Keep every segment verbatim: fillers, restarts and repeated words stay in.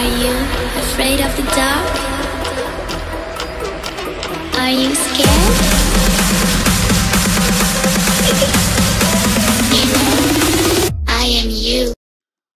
Are you afraid of the dark? Are you scared?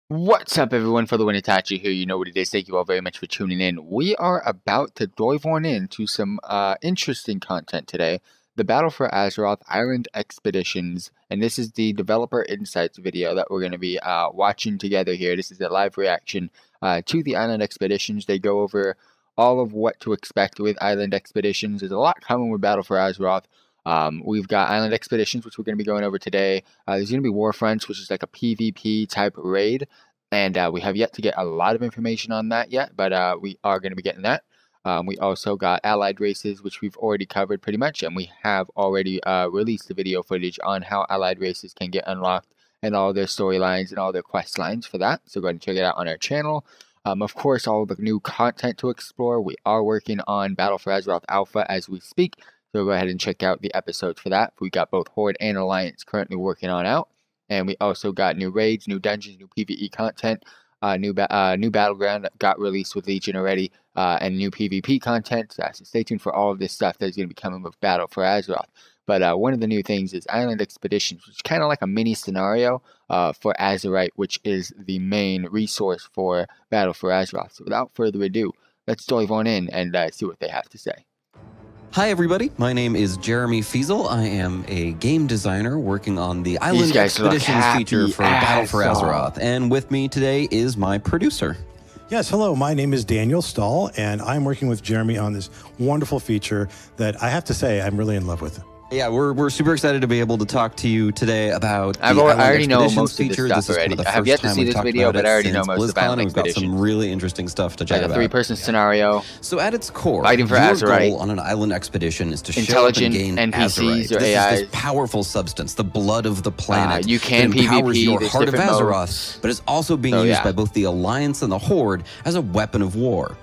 What's up everyone, for the win Itachi here, you know what it is, thank you all very much for tuning in. We are about to dive on into some uh, interesting content today. The Battle for Azeroth, Island Expeditions, and this is the Developer Insights video that we're going to be uh, watching together here. This is a live reaction uh, to the Island Expeditions. They go over all of what to expect with Island Expeditions. There's a lot coming with Battle for Azeroth. Um, we've got Island Expeditions, which we're going to be going over today. Uh, there's going to be Warfronts, which is like a PvP type raid. And uh, we have yet to get a lot of information on that yet, but uh, we are going to be getting that. Um, we also got Allied Races, which we've already covered pretty much. And we have already uh, released the video footage on how Allied Races can get unlocked and all their storylines and all their quest lines for that. So go ahead and check it out on our channel. Um, of course, all of the new content to explore. We are working on Battle for Azeroth Alpha as we speak. So go ahead and check out the episodes for that. We got both Horde and Alliance currently working on out. And we also got new raids, new dungeons, new PvE content, uh, new ba uh, new battleground that got released with Legion already, uh, and new PvP content. So stay tuned for all of this stuff that's going to be coming with Battle for Azeroth. But uh, one of the new things is Island Expeditions, which is kind of like a mini scenario uh, for Azerite, which is the main resource for Battle for Azeroth. So without further ado, let's dive on in and uh, see what they have to say. Hi everybody, my name is Jeremy Fiesel. I am a game designer working on the Island Expeditions feature for Battle for Azeroth. And with me today is my producer. Yes, hello, my name is Daniel Stahl, and I'm working with Jeremy on this wonderful feature that I have to say I'm really in love with. Yeah, we're, we're super excited to be able to talk to you today about the I've already, Island I already Expeditions know most feature. Of this stuff this already. I have yet to see this video, but I already know most of the Island Expeditions. We've got some really interesting stuff to check like out. A three-person yeah. scenario. So at its core, fighting for your Azerite. Goal on an Island Expedition is to intelligent show up and gain N P Cs Azerite. Or this A Is this powerful substance, the blood of the planet. Uh, you can P v P. Powers your heart of Azeroth, modes. But it's also being so, used yeah. by both the Alliance and the Horde as a weapon of war.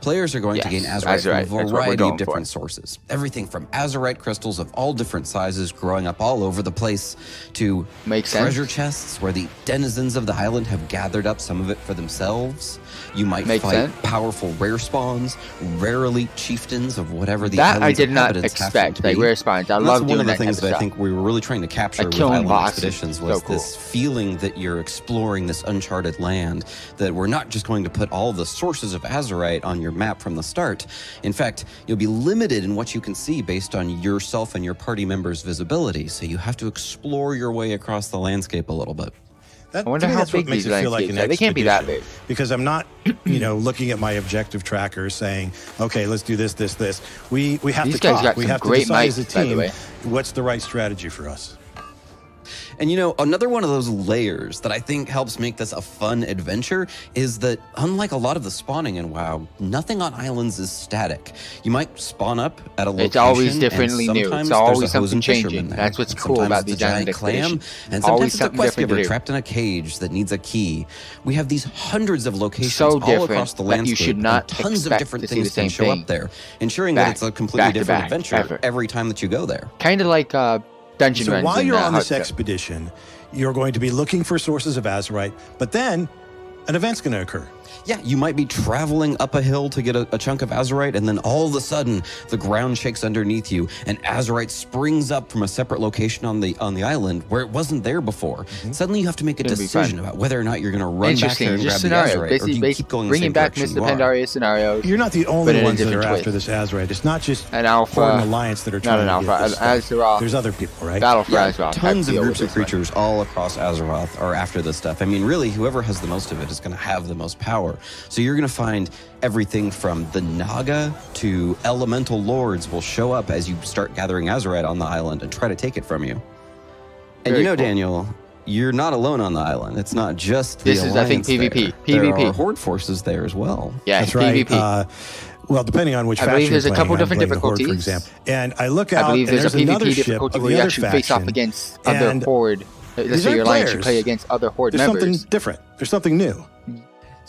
Players are going yes, to gain Azerite from a variety of different for. sources. Everything from Azerite crystals of all different sizes growing up all over the place to Makes treasure sense. chests where the denizens of the island have gathered up some of it for themselves. You might Makes fight sense. powerful rare spawns, rare elite chieftains of whatever the that I did not expect. Like rare spawns, I and love that's doing one of the that things that I think we were really trying to capture like with Island bosses. Expeditions was so cool. this feeling that you're exploring this uncharted land. That we're not just going to put all the sources of Azerite on your map from the start. In fact, you'll be limited in what you can see based on yourself and your party members' visibility, so you have to explore your way across the landscape a little bit. That, I wonder how big these feel like an expedition. They can't be that big. Because I'm not, you know, looking at my objective tracker saying, okay, let's do this, this, this. We, we have these to talk. We have to decide as a team what's the right strategy for us. And you know, another one of those layers that I think helps make this a fun adventure is that unlike a lot of the spawning in WoW, nothing on islands is static. You might spawn up at a location. It's always differently and new. It's always something changing. That's what's and cool about the giant clam. And sometimes always it's a quest giver trapped in a cage that needs a key. We have these hundreds of locations so all across the landscape. You should not tons of different things can show thing. up there, ensuring back, that it's a completely different back, adventure ever. every time that you go there. Kind of like uh Dungeon so while you're on this expedition, you're going to be looking for sources of Azerite, but then an event's going to occur. Yeah, you might be traveling up a hill to get a, a chunk of Azerite, and then all of a sudden, the ground shakes underneath you, and Azerite springs up from a separate location on the on the island where it wasn't there before. Mm-hmm. Suddenly, you have to make a It'll decision about whether or not you're going to run back there and grab scenario. the Azerite, basically, or do you keep going bringing the same back Mister Pandaria scenario. You're not the only ones that are twist. after this Azerite. It's not just an alpha or an alliance that are trying not an to alpha, get this an Azeroth. There's other people, right? Battle for yeah, Azeroth. Tons of groups of creatures all across Azeroth are after this stuff. I mean, really, whoever has the most of it is going to have the most power. So you're going to find everything from the Naga to elemental lords will show up as you start gathering Azerite on the island and try to take it from you. And Very you know, cool. Daniel, you're not alone on the island. It's not just the This is, I think, PvP. There. PvP. There are Horde forces there as well. Yeah, that's right. PvP. Uh, well, depending on which I faction there's you're playing, a couple different difficulties. Horde, for example. And I look out I believe there's, and there's a another PvP ship difficulty of where the you actually faction. face off against other and Horde. Let's say your alliance you play against other Horde there's members. There's something different. There's something new.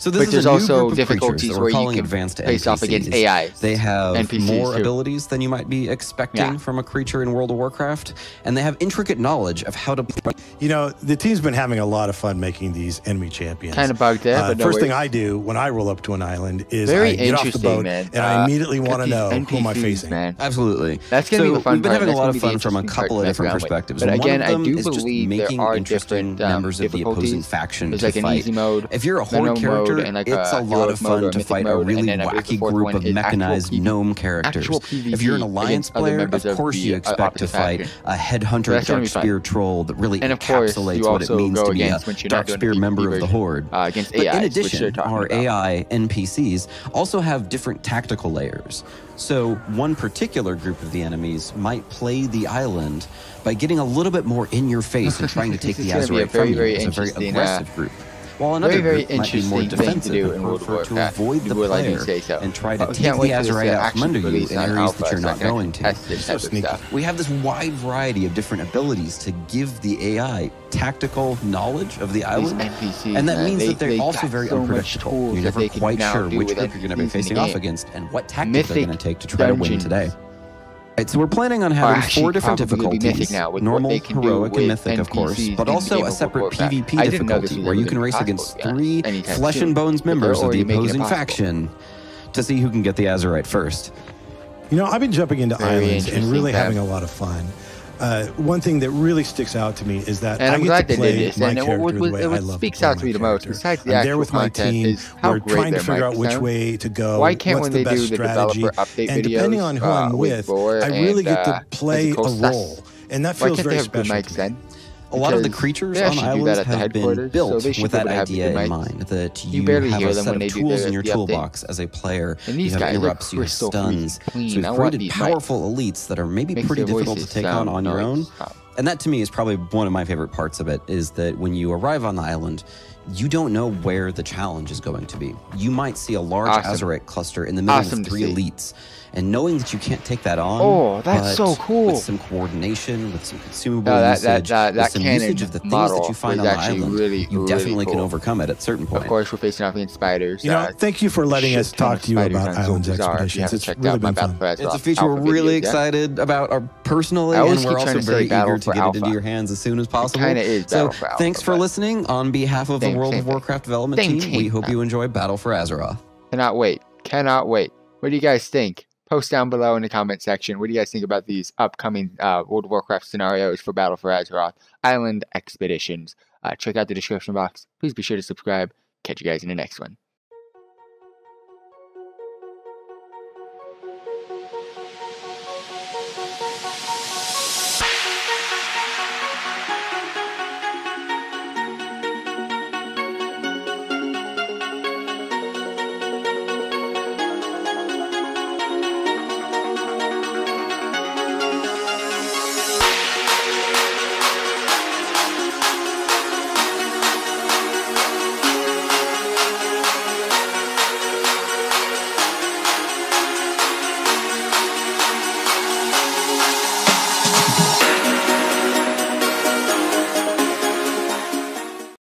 So this but is there's a new also group of difficulties where you can face off against A I. They have N P Cs more too. abilities than you might be expecting yeah. from a creature in World of Warcraft, and they have intricate knowledge of how to play. You know, the team's been having a lot of fun making these enemy champions. Kind of bugged out, uh, but no First worries. thing I do when I roll up to an island is Very I get off the boat, man. and uh, I immediately want to know N P Cs, who am I facing. Man. Absolutely. That's going to so be the fun we've been part. having That's a lot of fun from a couple of different perspectives. But again, I do believe there are different members of the opposing faction to fight. If you're a Horde character, And like it's a, a lot of fun to fight a really wacky group of mechanized gnome characters. If you're an Alliance player, of course you expect to fight a headhunter darkspear troll that really encapsulates what it means to be a darkspear member of the Horde. But in addition, our A I N P Cs also have different tactical layers. So one particular group of the enemies might play the island by getting a little bit more in your face and trying to take the Azeroth from you. It's a very aggressive group. While another very, very group might be more defensive, do in World prefer to avoid the player say so. and try to take the Azeroth out from under you in areas that you're not going to. So sneaky. We have this wide variety of different abilities to give the A I tactical knowledge of the island, N P Cs, and that man, means they, that they're they also very so unpredictable. You're never quite sure which group you're going to be facing off against and what tactics they're going to take to try to win today. Right, so we're planning on having four different difficulties, now normal, heroic, and mythic, N P Cs of course, but also a separate PvP difficulty where you can race against three flesh and bones members of the opposing faction to see who can get the Azeroth first. You know, I've been jumping into islands and really having a lot of fun. Uh, one thing that really sticks out to me is that and I I'm get to play this. my and character the way I love speaks out to me the most. Besides the I'm there with my team. We're trying to figure out which way to go, Why can't what's the best strategy, the and depending on who uh, I'm with, I really and, uh, get to play a role, and that feels very special to me. A lot of the creatures on islands have been built so with that idea in mind, that you, you have a set of tools in your toolbox as a player. You have interrupts, you have stuns. So you've created powerful elites that are maybe pretty difficult to take on on your own. And that to me is probably one of my favorite parts of it, is that when you arrive on the island, you don't know where the challenge is going to be. You might see a large awesome. Azeroth cluster in the middle awesome of three elites, and knowing that you can't take that on, oh, that's so cool. With some coordination, with some consumable no, that, usage, that, that, that with some usage of the things that you find on the island, really, you definitely really cool. can overcome it at certain points. Of course, we're facing off against spiders. You know, uh, thank you for letting us talk to you about Island Expeditions. It's really been fun. It's a feature we're really excited about personally, and we're also very eager to get it into your hands as soon as possible. So thanks for listening. On behalf of the World of Warcraft development team, we hope you enjoy Battle for Azeroth. Cannot wait. Cannot wait. What do you guys think? Post down below in the comment section. What do you guys think about these upcoming uh, World of Warcraft scenarios for Battle for Azeroth, Island Expeditions? Uh, check out the description box. Please be sure to subscribe. Catch you guys in the next one.